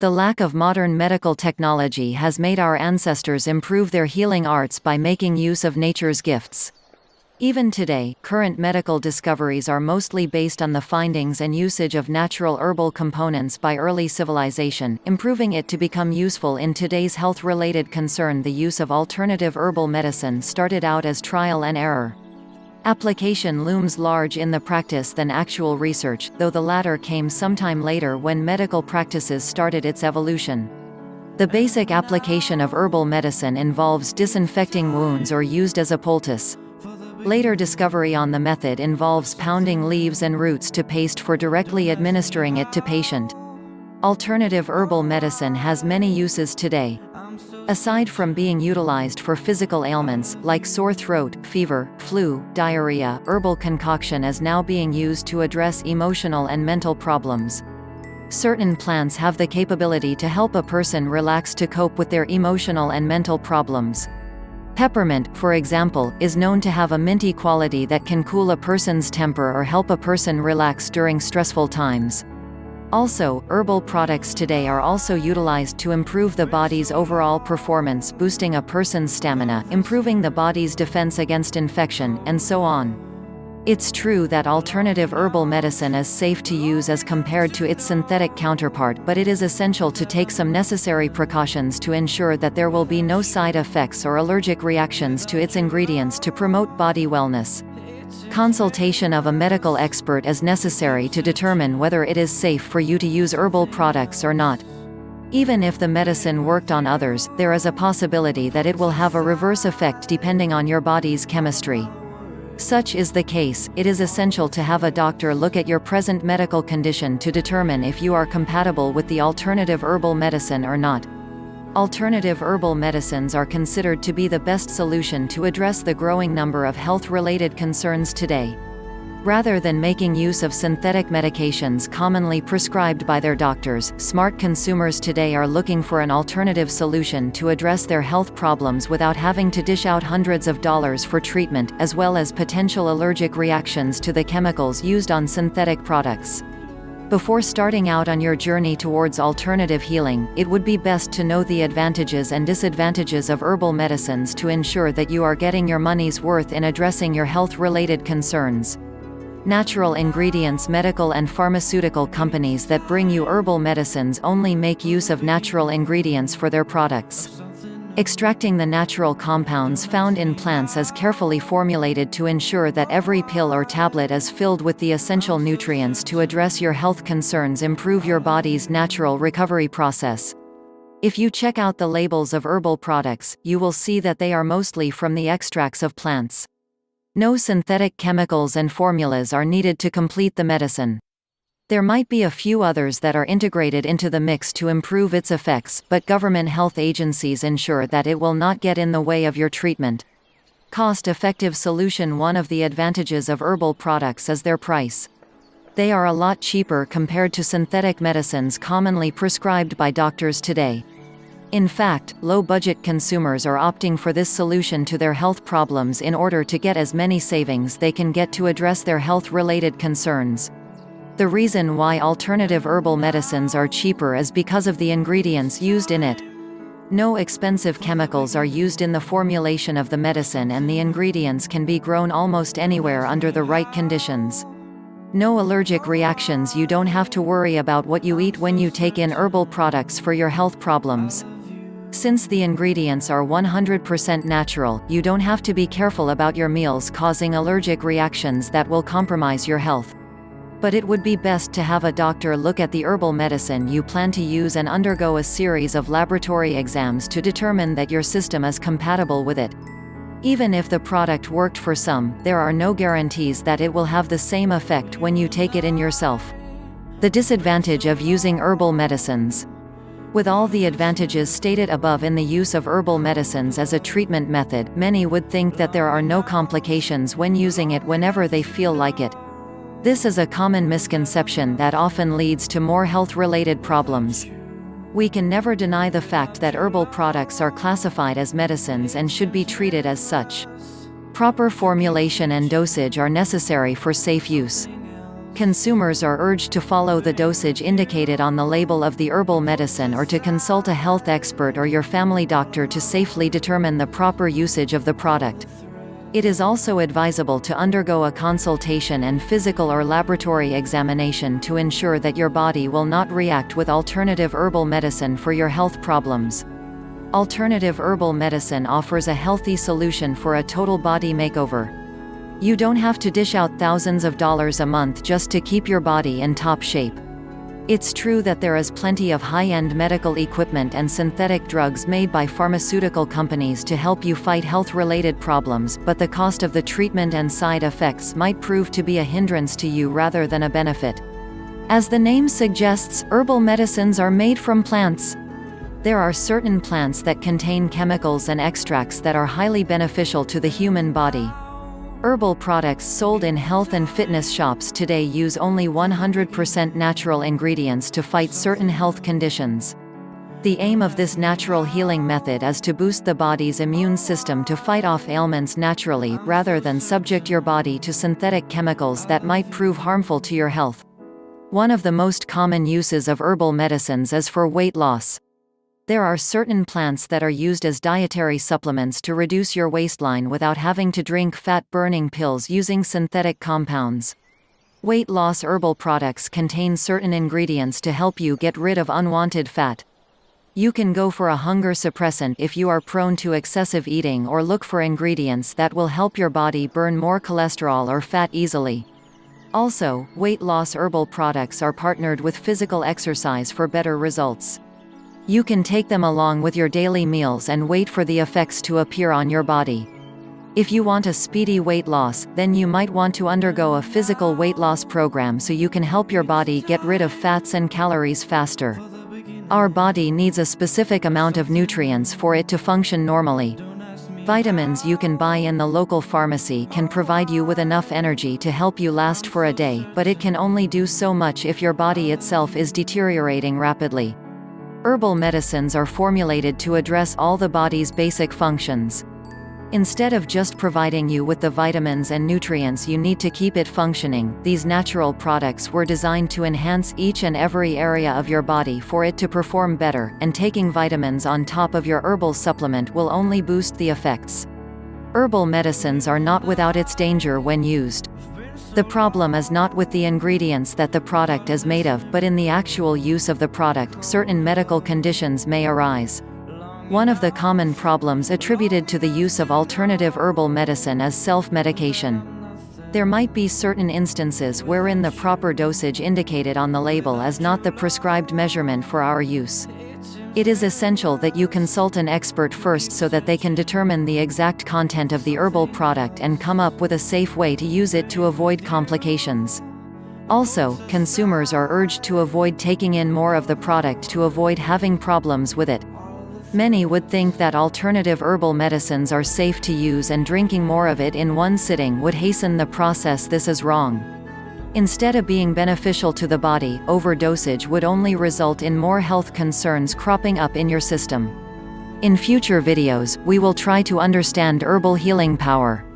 The lack of modern medical technology has made our ancestors improve their healing arts by making use of nature's gifts. Even today, current medical discoveries are mostly based on the findings and usage of natural herbal components by early civilization, improving it to become useful in today's health-related concern. The use of alternative herbal medicine started out as trial and error. Application looms large in the practice than actual research, though the latter came sometime later when medical practices started its evolution. The basic application of herbal medicine involves disinfecting wounds or used as a poultice. Later discovery on the method involves pounding leaves and roots to paste for directly administering it to patient. Alternative herbal medicine has many uses today. Aside from being utilized for physical ailments, like sore throat, fever, flu, diarrhea, herbal concoction is now being used to address emotional and mental problems. Certain plants have the capability to help a person relax to cope with their emotional and mental problems. Peppermint, for example, is known to have a minty quality that can cool a person's temper or help a person relax during stressful times. Also, herbal products today are also utilized to improve the body's overall performance, boosting a person's stamina, improving the body's defense against infection, and so on. It's true that alternative herbal medicine is safe to use as compared to its synthetic counterpart, but it is essential to take some necessary precautions to ensure that there will be no side effects or allergic reactions to its ingredients to promote body wellness. Consultation of a medical expert is necessary to determine whether it is safe for you to use herbal products or not. Even if the medicine worked on others, there is a possibility that it will have a reverse effect depending on your body's chemistry. Such is the case, it is essential to have a doctor look at your present medical condition to determine if you are compatible with the alternative herbal medicine or not. Alternative herbal medicines are considered to be the best solution to address the growing number of health-related concerns today. Rather than making use of synthetic medications commonly prescribed by their doctors, smart consumers today are looking for an alternative solution to address their health problems without having to dish out hundreds of dollars for treatment, as well as potential allergic reactions to the chemicals used on synthetic products. Before starting out on your journey towards alternative healing, it would be best to know the advantages and disadvantages of herbal medicines to ensure that you are getting your money's worth in addressing your health-related concerns. Natural ingredients. Medical and pharmaceutical companies that bring you herbal medicines only make use of natural ingredients for their products. Extracting the natural compounds found in plants is carefully formulated to ensure that every pill or tablet is filled with the essential nutrients to address your health concerns, improve your body's natural recovery process. If you check out the labels of herbal products, you will see that they are mostly from the extracts of plants. No synthetic chemicals and formulas are needed to complete the medicine. There might be a few others that are integrated into the mix to improve its effects, but government health agencies ensure that it will not get in the way of your treatment. Cost-effective solution. One of the advantages of herbal products is their price. They are a lot cheaper compared to synthetic medicines commonly prescribed by doctors today. In fact, low-budget consumers are opting for this solution to their health problems in order to get as many savings they can get to address their health-related concerns. The reason why alternative herbal medicines are cheaper is because of the ingredients used in it. No expensive chemicals are used in the formulation of the medicine, and the ingredients can be grown almost anywhere under the right conditions. No allergic reactions. You don't have to worry about what you eat when you take in herbal products for your health problems. Since the ingredients are 100% natural, you don't have to be careful about your meals causing allergic reactions that will compromise your health. But it would be best to have a doctor look at the herbal medicine you plan to use and undergo a series of laboratory exams to determine that your system is compatible with it. Even if the product worked for some, there are no guarantees that it will have the same effect when you take it in yourself. The disadvantage of using herbal medicines. With all the advantages stated above in the use of herbal medicines as a treatment method, many would think that there are no complications when using it whenever they feel like it. This is a common misconception that often leads to more health-related problems. We can never deny the fact that herbal products are classified as medicines and should be treated as such. Proper formulation and dosage are necessary for safe use. Consumers are urged to follow the dosage indicated on the label of the herbal medicine or to consult a health expert or your family doctor to safely determine the proper usage of the product. It is also advisable to undergo a consultation and physical or laboratory examination to ensure that your body will not react with alternative herbal medicine for your health problems. Alternative herbal medicine offers a healthy solution for a total body makeover. You don't have to dish out thousands of dollars a month just to keep your body in top shape. It's true that there is plenty of high-end medical equipment and synthetic drugs made by pharmaceutical companies to help you fight health-related problems, but the cost of the treatment and side effects might prove to be a hindrance to you rather than a benefit. As the name suggests, herbal medicines are made from plants. There are certain plants that contain chemicals and extracts that are highly beneficial to the human body. Herbal products sold in health and fitness shops today use only 100% natural ingredients to fight certain health conditions. The aim of this natural healing method is to boost the body's immune system to fight off ailments naturally, rather than subject your body to synthetic chemicals that might prove harmful to your health. One of the most common uses of herbal medicines is for weight loss. There are certain plants that are used as dietary supplements to reduce your waistline without having to drink fat-burning pills using synthetic compounds. Weight loss herbal products contain certain ingredients to help you get rid of unwanted fat. You can go for a hunger suppressant if you are prone to excessive eating, or look for ingredients that will help your body burn more cholesterol or fat easily. Also, weight loss herbal products are partnered with physical exercise for better results. You can take them along with your daily meals and wait for the effects to appear on your body. If you want a speedy weight loss, then you might want to undergo a physical weight loss program so you can help your body get rid of fats and calories faster. Our body needs a specific amount of nutrients for it to function normally. Vitamins you can buy in the local pharmacy can provide you with enough energy to help you last for a day, but it can only do so much if your body itself is deteriorating rapidly. Herbal medicines are formulated to address all the body's basic functions. Instead of just providing you with the vitamins and nutrients you need to keep it functioning, these natural products were designed to enhance each and every area of your body for it to perform better, and taking vitamins on top of your herbal supplement will only boost the effects. Herbal medicines are not without its danger when used. The problem is not with the ingredients that the product is made of, but in the actual use of the product, certain medical conditions may arise. One of the common problems attributed to the use of alternative herbal medicine is self-medication. There might be certain instances wherein the proper dosage indicated on the label is not the prescribed measurement for our use. It is essential that you consult an expert first so that they can determine the exact content of the herbal product and come up with a safe way to use it to avoid complications. Also, consumers are urged to avoid taking in more of the product to avoid having problems with it. Many would think that alternative herbal medicines are safe to use and drinking more of it in one sitting would hasten the process. This is wrong. Instead of being beneficial to the body, overdosage would only result in more health concerns cropping up in your system. In future videos, we will try to understand herbal healing power.